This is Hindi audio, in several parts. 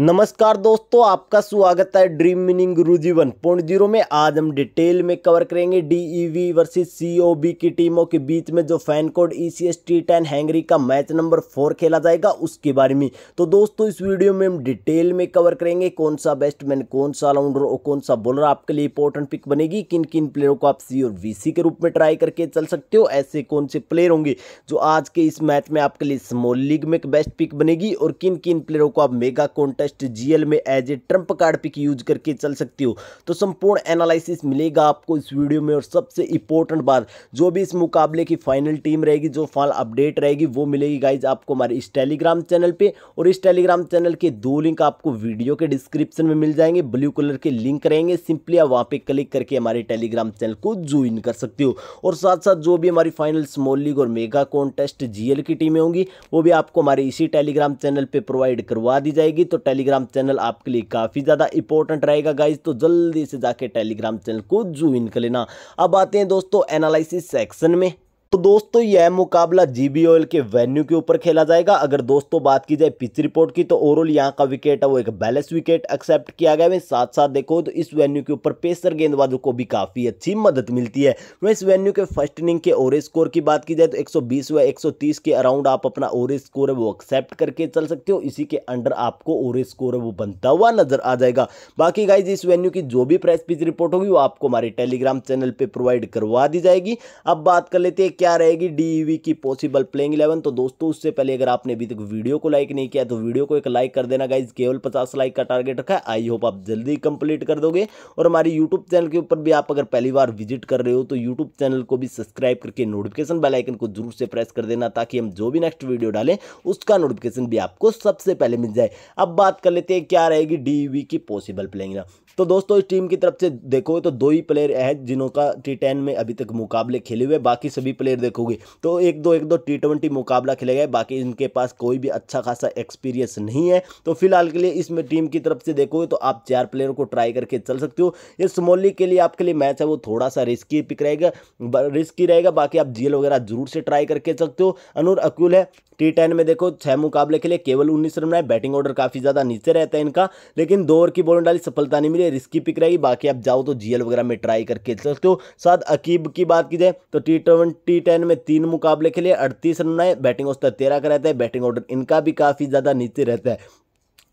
नमस्कार दोस्तों, आपका स्वागत है ड्रीम विनिंग गुरुजी 1.0 में। आज हम डिटेल में कवर करेंगे DEV वर्सेस COB की टीमों के बीच में जो fan code ECS T10 Hungary का मैच नंबर 4 खेला जाएगा उसके बारे में। तो दोस्तों इस वीडियो में हम डिटेल में कवर करेंगे कौन सा बैट्समैन, कौन सा ऑलराउंडर और कौन सा बॉलर आपके लिए इंपॉर्टेंट पिक बनेगी, किन किन प्लेयरों को आप सी और VC के रूप में ट्राई करके चल सकते हो, ऐसे कौन से प्लेयर होंगे जो आज के इस मैच में आपके लिए स्मॉल लीग में बेस्ट पिक बनेगी और किन किन प्लेयरों को आप मेगा कॉन्टेस्ट GL में as a trump card pick use करके चल सकती हो। तो संपूर्ण एनालिसिस मिलेगा आपको इस वीडियो में और सबसे इंपॉर्टेंट बात जो भी इस मुकाबले की फाइनल टीम रहेगी, जो फाइनल अपडेट रहेगी वो मिलेगी गाइज आपको हमारे इस टेलीग्राम चैनल पे। और इस टेलीग्राम चैनल के दो लिंक आपको वीडियो के डिस्क्रिप्शन में मिल जाएंगे, ब्लू कलर के लिंक रहेंगे, सिंपली आप वहां पर क्लिक करके हमारे टेलीग्राम चैनल को ज्वाइन कर सकते हो। और साथ साथ जो भी हमारी फाइनल स्मॉल लीग और मेगा कॉन्टेस्ट GL की टीमें होंगी वो भी आपको हमारे इसी टेलीग्राम चैनल पर प्रोवाइड करवा दी जाएगी। तो टेलीग्राम चैनल आपके लिए काफ़ी ज़्यादा इंपॉर्टेंट रहेगा गाइज, तो जल्दी से जाके टेलीग्राम चैनल को ज्वाइन कर लेना। अब आते हैं दोस्तों एनालिसिस सेक्शन में। तो दोस्तों यह मुकाबला GB ऑयल के वेन्यू के ऊपर खेला जाएगा। अगर दोस्तों बात की जाए पिच रिपोर्ट की तो ओवरऑल यहाँ का विकेट है वो एक बैलेंस विकेट एक्सेप्ट किया गया है। साथ साथ देखो तो इस वेन्यू के ऊपर पेसर गेंदबाजों को भी काफ़ी अच्छी मदद मिलती है। वह इस वेन्यू के फर्स्ट इनिंग के ओवरेज स्कोर की बात की जाए तो 120 व 130 के अराउंड आप अपना ओवरेज स्कोर है वो एक्सेप्ट करके चल सकते हो। इसी के अंडर आपको ओवरेज स्कोर है वो बनता हुआ नजर आ जाएगा। बाकी गाइज इस वेन्यू की जो भी प्रेस पिच रिपोर्ट होगी वो आपको हमारे टेलीग्राम चैनल पर प्रोवाइड करवा दी जाएगी। अब बात कर लेते हैं क्या रहेगी DEV की पॉसिबल प्लेइंग 11। तो दोस्तों उससे पहले अगर आपने अभी तक वीडियो को लाइक नहीं किया तो वीडियो को एक लाइक कर देना गाइज, केवल 50 लाइक का टारगेट रखा है, आई होप आप जल्दी कंप्लीट कर दोगे। और हमारे यूट्यूब चैनल के ऊपर भी आप अगर पहली बार विजिट कर रहे हो तो यूट्यूब चैनल को भी सब्सक्राइब करके नोटिफिकेशन बेल आइकन को जरूर से प्रेस कर देना ताकि हम जो भी नेक्स्ट वीडियो डालें उसका नोटिफिकेशन भी आपको सबसे पहले मिल जाए। अब बात कर लेते हैं क्या रहेगी DEV की पॉसिबल प्लेइंग 11। तो दोस्तों इस टीम की तरफ से देखोगे तो दो ही प्लेयर हैं जिनका T10 में अभी तक मुकाबले खेले हुए, बाकी सभी प्लेयर देखोगे तो एक दो T20 मुकाबला खेले गए, बाकी इनके पास कोई भी अच्छा खासा एक्सपीरियंस नहीं है। तो फिलहाल के लिए इसमें टीम की तरफ से देखोगे तो आप 4 प्लेयरों को ट्राई करके चल सकते हो। ये स्मॉल लीग के लिए आपके लिए मैच है वो थोड़ा सा रिस्की पिक रहेगा, बाकी आप GL वगैरह जरूर से ट्राई करके सकते हो। अनूर अक्यूल है T10 में, देखो 6 मुकाबले के लिए केवल 19 रन है, बैटिंग ऑर्डर काफ़ी ज़्यादा नीचे रहता है इनका, लेकिन 2 ओवर की बॉलिंग डाली सफलता नहीं मिली, रिस्की पिक रहेगी। बाकी आप जाओ तो GL वगैरह में ट्राई करके सकते हो। साथ अकीब की बात की जाए तो T10 में 3 मुकाबले के लिए 38 रन है, बैटिंग औसत 13 का रहता है, बैटिंग ऑर्डर इनका भी काफ़ी ज़्यादा नीचे रहता है,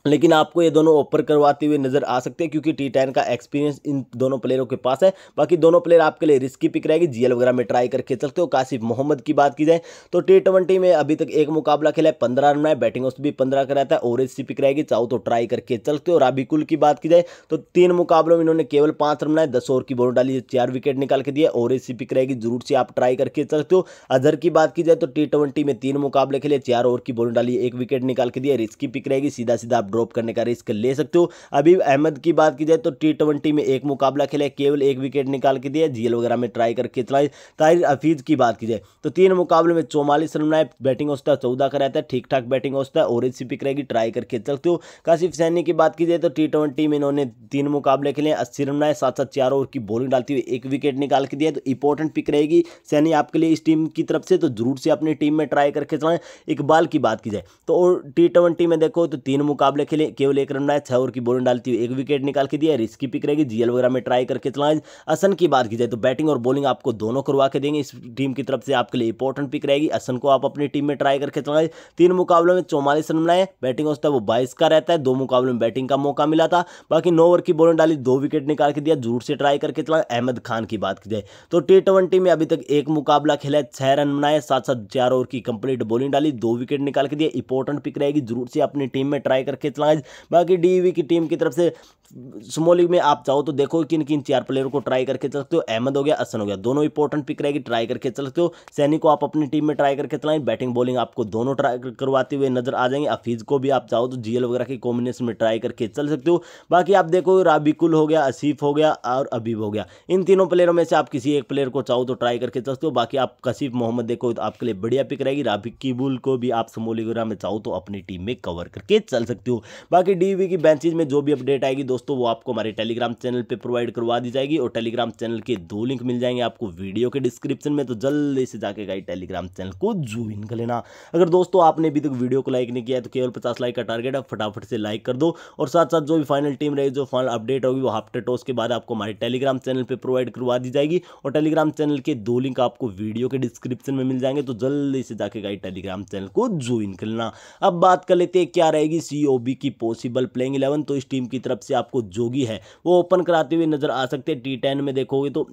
लेकिन आपको ये दोनों ओपर करवाते हुए नजर आ सकते हैं क्योंकि T10 का एक्सपीरियंस इन दोनों प्लेयरों के पास है। बाकी दोनों प्लेयर आपके लिए रिस्की पिक रहेगी, GL वगैरह में ट्राई करके चलते हो। कासिफ मोहम्मद की बात की जाए तो T20 में अभी तक 1 मुकाबला खेला है, 15 रन है, बैटिंग औसत भी 15 का रहता है, ओवरेज सी पिक रहेगी, चाहो तो ट्राई करके चलते हो। राबिकुल की बात की जाए तो 3 मुकाबलों में इन्होंने केवल 5 रन है, 10 ओवर की बॉल डाली, 4 विकेट निकाल के दिए, ओवरेज सी पिक रहेगी, जरूर से आप ट्राई करके चलते हो। अजहर की बात की जाए तो T20 में 3 मुकाबले खेले, 4 ओवर की बॉल डाली, 1 विकेट निकाल के दिए, रिस्की पिक रहेगी, सीधा सीधा ड्रॉप करने का रिस्क ले सकते हो। अभी अहमद की बात की जाए तो T20 में 1 मुकाबला खेला, केवल 1 विकेट निकाल के दिया, GL वगैरह में ट्राई करके चलाए। ताहिर हफीज की बात की जाए तो 3 मुकाबले में 44 रन बनाए, बैटिंग औसत 14 का रहता है, ठीक ठाक बैटिंग औसत है, ओवरेज सी पिक रहेगी, ट्राई करके चलते हो। काशिफ सैनी की बात की जाए तो T20 में इन्होंने 3 मुकाबले खेले, 80 रन बनाए, 7-4 ओवर की बॉलिंग डालती हुई 1 विकेट निकाल के दिया, तो इंपॉर्टेंट पिक रहेगी सैनी आपके लिए इस टीम की तरफ से, तो जरूर से अपनी टीम में ट्राई करके चलाएं। इकबाल की बात की जाए तो T20 में देखो तो 3 मुकाबले खेले, केवल 1 रन बनाए, 6 ओवर की बॉलिंग डालती हुई 1 विकेट निकाल के दिया, रिस्की पिक रहेगी, GL वगैरह में ट्राई करके चलाएं। असन की बात की जाए तो बैटिंग और बॉलिंग आपको दोनों करवा के देंगे, इस टीम की तरफ से आपके लिए इंपॉर्टेंट पिक रहेगी, असन को आप अपनी टीम में ट्राई करके चलाएं। 3 मुकाबलों में 44 रन बनाए, बैटिंग औसत वो 22 का रहता है, 2 मुकाबलों में बैटिंग का मौका मिला था, बाकी 9 ओवर की बॉलिंग डाली, 2 विकेट निकाल के दिया, जरूर से ट्राई करके चलाएं। अहमद खान की बात की जाए तो T20 में अभी तक 1 मुकाबला खेला, 6 रन बनाए, 7-4 ओवर की कंप्लीट बॉलिंग डाली, 2 विकेट निकाल के दिया, इंपॉर्टेंट पिक रहेगी, जरूर से अपनी टीम में ट्राई करके चलाएं। बाकी DEV की टीम की तरफ से स्मॉल लीग में आप चाहो तो देखो किन किन 4 प्लेयर को ट्राई करके चल सकते हो। अहमद हो गया, असन हो गया, दोनों इंपॉर्टेंट पिक रहेगी, ट्राई करके चल सकते हो। सैनी को आप अपनी टीम में ट्राई करके चलाएं, बैटिंग बॉलिंग आपको दोनों ट्राई करवाते हुए नजर आ जाएंगे। हफीज को भी आप चाहो तो GL वगैरह के कॉम्बिनेशन में ट्राई करके चल सकते हो। बाकी आप देखो राबिकुल हो गया, आसिफ हो गया और अबीब हो गया, इन तीनों प्लेयरों में से आप किसी एक प्लेयर को चाहो तो ट्राई करके चल सकते हो। बाकी आप काशिफ मोहम्मद देखो तो आपके लिए बढ़िया पिक रहेगी, राबिकुल को भी आप स्मॉल लीग में चाहो तो अपनी टीम में कवर करके चल सकते हो। हूँ। बाकी डीवी की बेंचेज में जो भी अपडेट आएगी दोस्तों वो आपको हमारे टेलीग्राम चैनल पर प्रोवाइड करवा दी जाएगी और टेलीग्राम चैनल के 2 लिंक मिल जाएंगे आपको वीडियो के डिस्क्रिप्शन में, तो जल्दी से जाके गाइस टेलीग्राम चैनल को ज्वाइन कर लेना। अगर दोस्तों आपने अभी तक वीडियो को लाइक नहीं किया है तो केवल 50 लाइक का टारगेट है, फटाफट से लाइक कर दो। और साथ साथ जो भी फाइनल टीम रही, जो फाइनल अपडेट होगी वो आफ्टर टॉस के बाद आपको हमारे टेलीग्राम चैनल पर प्रोवाइड करवा दी जाएगी और टेलीग्राम चैनल के 2 लिंक आपको वीडियो के डिस्क्रिप्शन में मिल जाएंगे, तो जल्दी से जाके गाइस टेलीग्राम चैनल को ज्वाइन कर लेना। अब बात कर लेते हैं क्या रहेगी COB की पॉसिबल प्लेइंग 11। तो इस टीम की तरफ से आपको जोगी है वो ओपन कराते हुए नजर आ सकते हैं। T10 में देखोगे तो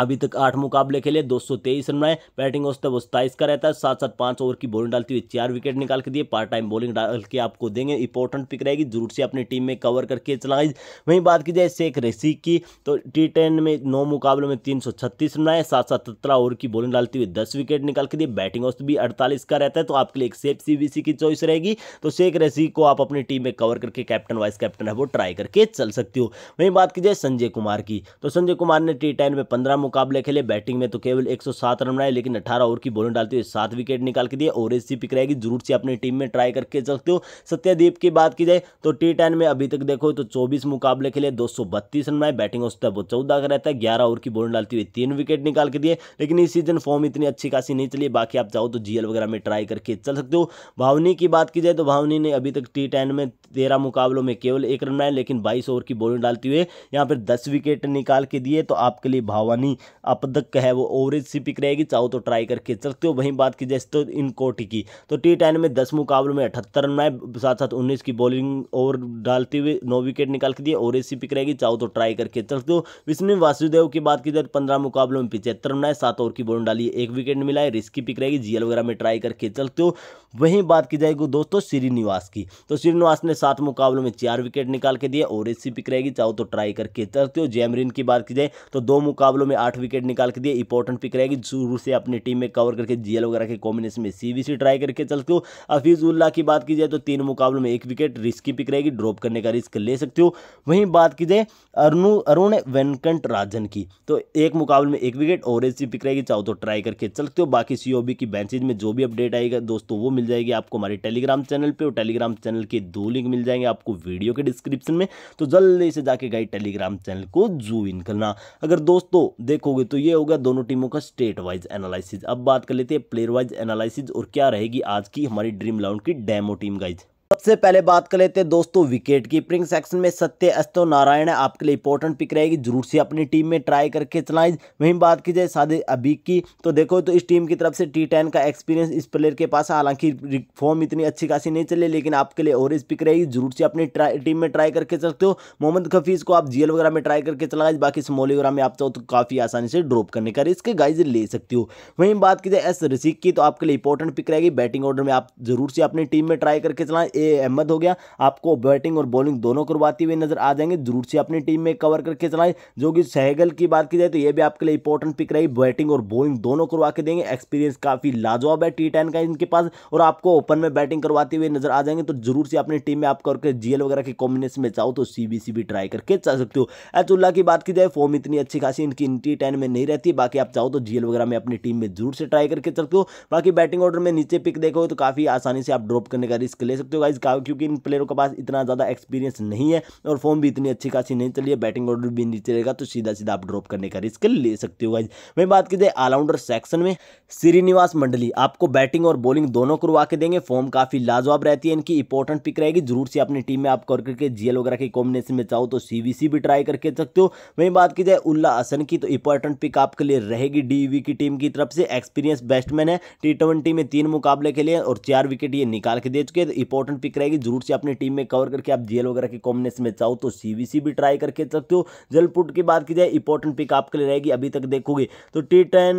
अभी तक 8 मुकाबले खेले, 223 रन बनाए, बैटिंग औसत 27 का रहता है। साथ साथ 5 ओवर की बॉलिंग डालती हुई 4 विकेट निकाल के दिए। पार्ट टाइम बॉलिंग डाल के आपको देंगे, इंपॉर्टेंट पिक रहेगी, जरूर से अपनी टीम में कवर करके चलाएगी। वहीं बात की जाए शेख रशीद की, तो T10 में 9 मुकाबलों में 336 रन बनाए, साथ साथ 17 ओवर की बॉलिंग डालती हुई 10 विकेट निकाल के दिए। बैटिंग औसत भी 48 का रहता है, तो आपके लिए एक सेफ CBC की चॉइस रहेगी। तो शेख रशीद को आप अपनी टीम में कवर करके कैप्टन वाइस कैप्टन है वो ट्राई करके चल सकती हो। वहीं बात की जाए संजय कुमार की, तो संजय कुमार ने T10 में 15 मुकाबले खेले, बैटिंग में तो केवल 107 रन बनाए, लेकिन 18 ओवर की बॉलिंग डालते हुए 7 विकेट निकाल के दिए। ओरेंज सी पिक रहेगी, जरूर से अपनी टीम में ट्राई करके चलते हो। सत्यदीप की बात की जाए तो T10 में अभी तक देखो तो 24 मुकाबले खेले, 232 रन बनाए, बैटिंग औसत वो 14 का रहता है, 11 ओवर की बॉलिंग डालती हुई 3 विकेट निकाल के दिए। लेकिन इस सीजन फॉर्म इतनी अच्छी खासी नहीं चली, बाकी आप चाहो तो GL वगैरह में ट्राई करके चल सकते हो। भावनी की बात की जाए तो भावनी ने अभी तक T10 में 13 मुकाबलों में केवल 1 रन बनाए, लेकिन 22 ओवर की बॉलिंग डालती हुए यहाँ पर 10 विकेट निकाल के दिए। तो आपके लिए भावनी अपदक है वो ओवरेज सी पिक रहेगी, चाहो तो ट्राई करके चलते हो। वहीं बात की जाए तो इनकोटी की, तो T10 में 10 मुकाबलों में 78 रन आए, साथ साथ 19 की बॉलिंग ओवर डालते हुए 9 विकेट निकाल के दिए। ओवरेज सी पिक रहेगी, चाहो तो ट्राई करके चलते हो। विष्णु वासुदेव की बात की जाए 15 मुकाबलों में 75 रन आए, 7 ओवर की बॉलिंग डाली, 1 विकेट मिला है, रिस्की पिक रहेगी, GL वगैरह में ट्राई करके चलते हो। वहीं बात की जाएगी दोस्तों श्रीनिवास की, तो श्रीनिवास ने 7 मुकाबलों में 4 विकेट निकाल के दिए। ओवरेज सी पिक रहेगी, चाहो तो ट्राई करके चलते हो। जैमरिन की बात की जाए तो 2 मुकाबलों में 8 विकेट निकाल के दिए। इंपॉर्टेंट पिक रहेगी, जरूर से अपनी टीम में कवर करके GL वगैरह के कॉम्बिनेशन में CBC ट्राई करके चलते हो। हफीजुल्लाह की बात की जाए तो 3 मुकाबलों में 1 विकेट, रिस्की पिक रहेगी, ड्रॉप करने का रिस्क ले सकते हो। वहीं बात की जाए अरुण वेंकट राजन की, तो 1 मुकाबले में 1 विकेट, ओवरेज सी पिक रहेगी, चाहो तो ट्राई करके चलते हो। बाकी COB की बेंचेज में जो भी अपडेट आएगा दोस्तों वो मिल जाएगी आपको हमारे टेलीग्राम चैनल पर, और टेलीग्राम चैनल के 2 लिंक मिल जाएंगे आपको वीडियो के डिस्क्रिप्शन में, तो जल्दी से जाके गाइस टेलीग्राम चैनल को ज्वाइन करना। अगर दोस्तों देखोगे तो ये होगा दोनों टीमों का स्टेट वाइज एनालिसिस। अब बात कर लेते हैं प्लेयर वाइज एनालिसिस और क्या रहेगी आज की हमारी ड्रीम11 की डेमो टीम गाइज। सबसे पहले बात कर लेते हैं दोस्तों विकेट कीपिंग सेक्शन में सत्य अस्तो नारायण है, आपके लिए इंपॉर्टेंट पिक रहेगी, जरूर से अपनी टीम में ट्राई करके चलाएं। वहीं बात की जाए सादे अबीक की, तो देखो तो इस टीम की तरफ से T10 का एक्सपीरियंस इस प्लेयर के पास है, हालांकि फॉर्म इतनी अच्छी खासी नहीं चले, लेकिन आपके लिए ओरेंज पिक रहेगी, जरूर से अपनी टीम में ट्राई करके चलते हो। मोहम्मद खफीज को आप GL वगैरह में ट्राई करके चलाएं, बाकी स्मॉल वगैरह में आप चाहो तो काफ़ी आसानी से ड्रॉप करने का रिस्क गाइज ले सकते हो। वहीं बात की जाए एस रशीद की, तो आपके लिए इंपॉर्टेंट पिक रहेगी, बैटिंग ऑर्डर में आप जरूर से अपनी टीम में ट्राई करके चलाएं। अहमद हो गया, आपको बैटिंग और बॉलिंग दोनों करवाती हुई नजर आ जाएंगे, जरूर से अपनी टीम में कवर करके चलाएं। जो कि सहगल की बात की जाए तो ये भी आपके लिए इंपॉर्टेंट पिक रही, बैटिंग और बॉलिंग दोनों करवा के देंगे, एक्सपीरियंस काफी लाजवाब है T10 का इनके पास, और आपको ओपन में बैटिंग करवाते हुए नजर आ जाएंगे। तो जरूर से अपनी टीम में आप करके GL वगैरह के कॉम्बिनेशन में चाहो तो CBC भी ट्राई करके चल सकते हो। अतुल्ला की बात की जाए फॉर्म इतनी अच्छी खासी इनकी T10 में नहीं रहती, बाकी आप चाहो तो GL वगैरह में अपनी टीम में जरूर से ट्राई करके चलते हो। बाकी बैटिंग ऑर्डर में नीचे पिक देखो तो काफी आसानी से आप ड्रॉप करने का रिस्क ले सकते हो गाइस, क्योंकि इन प्लेयरों के पास इतना ज़्यादा एक्सपीरियंस नहीं है और फॉर्म भी इतनी अच्छी खासी नहीं चली है, बैटिंग ऑर्डर भी नीचे रहेगा, तो सीधा सीधा आप ड्रॉप करने का रिस्क ले सकते हो गाइस। वहीं बात की जाए ऑलराउंडर सेक्शन में श्रीनिवास मंडली, आपको बैटिंग और बॉलिंग दोनों करवा के देंगे, फॉर्म काफ़ी लाजवाब रहती है, इनकी इंपॉर्टेंट पिक रहेगी, जरूर से अपनी टीम में आप कर करके GL वगैरह के कॉम्बिनेशन में चाहो तो CBC भी ट्राई करके सकते हो। वहीं बात की जाए उल्ला हसन की, तो इंपॉर्टेंट पिक आपके लिए रहेगी DEV की टीम की तरफ से, एक्सपीरियंस बैट्समैन है, T20 में 3 मुकाबले खेले और 4 विकेट ये निकाल के दे चुके हैं। इंपॉर्टेंट पिक रहेगी, जरूर से अपनी टीम में कवर करके आप GL वगैरह के कॉम्बिनेशन में चाहो तो CBC भी ट्राई करके सकते हो। जलपुट की बात की जाए इंपॉर्टेंट पिक आपके लिए रहेगी, अभी तक देखोगे तो T10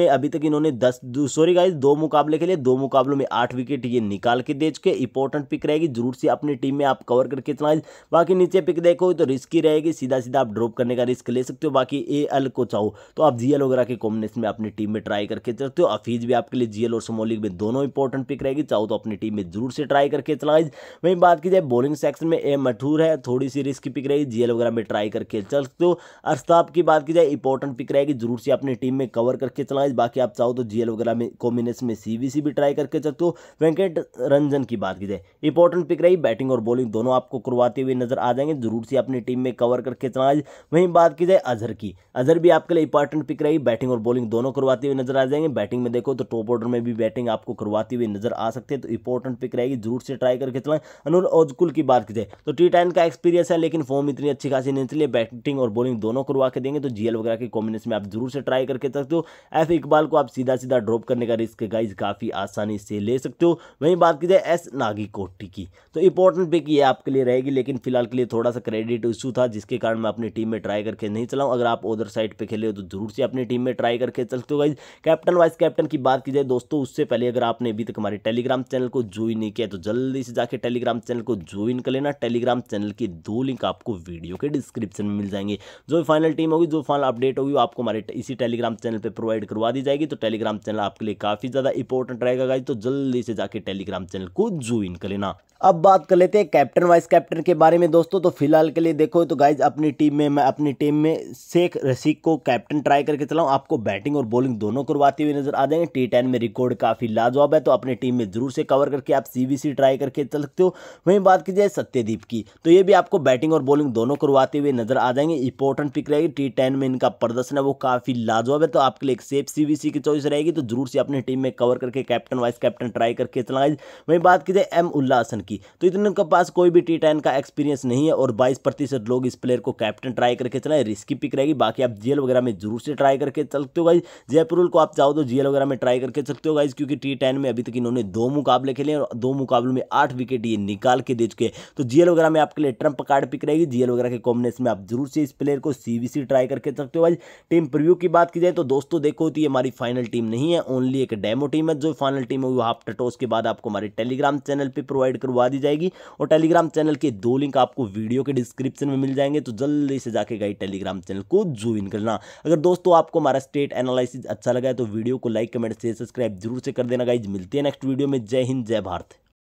में अभी तक इन्होंने 2 मुकाबले के लिए 2 मुकाबलों में 8 विकेट ये निकाल के दे चुके, इंपॉर्टेंट पिक रहेगी, जरूर से अपनी टीम में आप कवर करके चलाएं। बाकी नीचे पिक देखोगे तो रिस्की रहेगी, सीधा सीधा आप ड्रॉप करने का रिस्क ले सकते हो। बाकी AL को चाहो तो आप GL वगैरह के कॉम्बिनेशन में अपनी टीम में ट्राई करके सकते हो। हफीज भी आपके लिए GL और स्मॉलिक में दोनों इंपॉर्टेंट पिक रहेगी, चाहो तो अपनी टीम में जरूर से ट्राई करके करके चलना गाइज। वहीं बात की जाए बॉलिंग सेक्शन में ए मठूर है, थोड़ी सी रिस्क पिक रहेगी, जीएल वगैरह में ट्राई करके चल सकते हो। अर्शताप की बात की जाए इंपॉर्टेंट पिक रहेगी, जरूर से अपनी टीम में कवर करके चलना गाइज। बाकी आप चाहो तो जीएल वगैरह में कॉम्बिनेशन में सीवीसी भी ट्राई करके चलते हो। वेंकट रंजन की बात की जाए इंपॉर्टेंट पिक रही, बैटिंग और बॉलिंग दोनों आपको करवाते हुए नजर आ जाएंगे, जरूर से अपनी टीम में कवर करके चलना गाइज। वहीं बात की जाए अजहर की, अजहर भी आपके लिए इंपॉर्टेंट पिक रही, बैटिंग और बॉलिंग दोनों करवाते हुए नजर आ जाएंगे। बैटिंग में देखो तो टॉप ऑर्डर में भी बैटिंग आपको करवाते हुए नजर आ सकते हैं, तो इंपॉर्टेंट पिक रहेगी, जरूर से ट्राई करके चलाएं। अनुर ओजकुल की बात की जाए तो टी10 का एक्सपीरियंस है, लेकिन फॉर्म इतनी अच्छी खासी नहीं, इसलिए बैटिंग और बॉलिंग दोनों करवा के देंगे, तो जीएल वगैरह के कॉम्बिनेशन में आप जरूर से ट्राई करके सकते हो। एफ इकबाल को आप सीधा सीधा ड्रॉप करने का रिस्क गाइज काफी आसानी से ले सकते हो। वहीं बात की जाए एस नागी कोटी की, तो इंपॉर्टेंट पिक ये आपके लिए रहेगी, लेकिन फिलहाल के लिए थोड़ा सा क्रेडिट इशू था जिसके कारण मैं अपनी टीम में ट्राई करके नहीं चलाऊँ। अगर आप उधर साइड पे खेले हो तो जरूर से अपनी टीम में ट्राई करके चलते हो गाइज। कैप्टन वाइस कैप्टन की बात की जाए दोस्तों, उससे पहले अगर आपने अभी तक हमारे टेलीग्राम चैनल को ज्वाइन नहीं किया तो जल्दी से जाके टेलीग्राम चैनल को ज्वाइन कर लेना। टेलीग्राम चैनल की दो लिंक आपको वीडियो के डिस्क्रिप्शन में मिल जाएंगे। जो फाइनल टीम होगी, जो फाइनल अपडेट होगी, वो आपको हमारे इसी टेलीग्राम चैनल पर प्रोवाइड करवा दी जाएगी, तो टेलीग्राम चैनल आपके लिए काफी ज्यादा इंपॉर्टेंट रहेगा गाइज, तो जल्दी से जाके टेलीग्राम चैनल को ज्वाइन कर लेना। अब बात कर लेते हैं कैप्टन वाइस कैप्टन के बारे में दोस्तों। तो फिलहाल के लिए देखो तो गाइज अपनी टीम में, मैं अपनी टीम में शेख रशीद को कैप्टन ट्राई करके चलाऊं, आपको बैटिंग और बॉलिंग दोनों करवाते हुए नजर आ जाएंगे। टी10 में रिकॉर्ड काफी लाजवाब है, तो अपनी टीम में जरूर से कवर करके आप सीवीसी ट्राई करके चल सकते हो। वहीं बात की जाए सत्यदीप की, तो ये भी आपको बैटिंग और बॉलिंग दोनों करवाते हुए नजर आ जाएंगे, इंपॉर्टेंट पिक रहेगी। टी10 में इनका प्रदर्शन है वो काफी लाजवाब है, तो आपके लिए एक सेफ सीवीसी की चॉइस रहेगी, तो जरूर से अपनी टीम में कवर करके कैप्टन वाइस कैप्टन ट्राई करके चलना। वहीं बात की जाए एम उल्लाह हसन की, तो इतने के पास कोई भी टी10 का एक्सपीरियंस नहीं है और 22% लोग इस प्लेयर को कैप्टन ट्राई करके चलाएं, रिस्की पिक रहेगी। बाकी आप जीएल वगैरह में जरूर से ट्राई करके चलते हो गाइज। जयपुरुल को आप चाहो तो जीएल वगैरह में ट्राई करके चलते हो गाइज, क्योंकि टी10 में अभी तक इन्होंने 2 मुकाबले खेले और 2 मुकाबलों में 8 विकेट ये निकाल के दे चुके हैं, तो जीएल वगैरह में आपके लिए ट्रम्प कार्ड पिक रहेगी। जीएल वगैरह के कॉम्बिनेशन में आप जरूर से इस प्लेयर को सीवीसी ट्राई करके चलते हो गाइज। टीम प्रीव्यू की बात की जाए तो दोस्तों देखो तो ये हमारी फाइनल टीम नहीं है, ओनली एक डेमो टीम है। जो फाइनल टीम होगी हाफ टॉस के बाद आपको हमारे टेलीग्राम चैनल पर प्रोवाइड करवा दी जाएगी, और टेलीग्राम चैनल के 2 लिंक आपको वीडियो के डिस्क्रिप्शन में मिल जाएंगे, तो जल्दी से जाके गाइस टेलीग्राम चैनल को ज्वाइन करना। अगर दोस्तों आपको हमारा स्टेट एनालिसिस अच्छा लगा है तो वीडियो को लाइक कमेंट शेयर सब्सक्राइब जरूर से कर देना गाइस। मिलते हैं नेक्स्ट वीडियो में, जय हिंद जय भारत।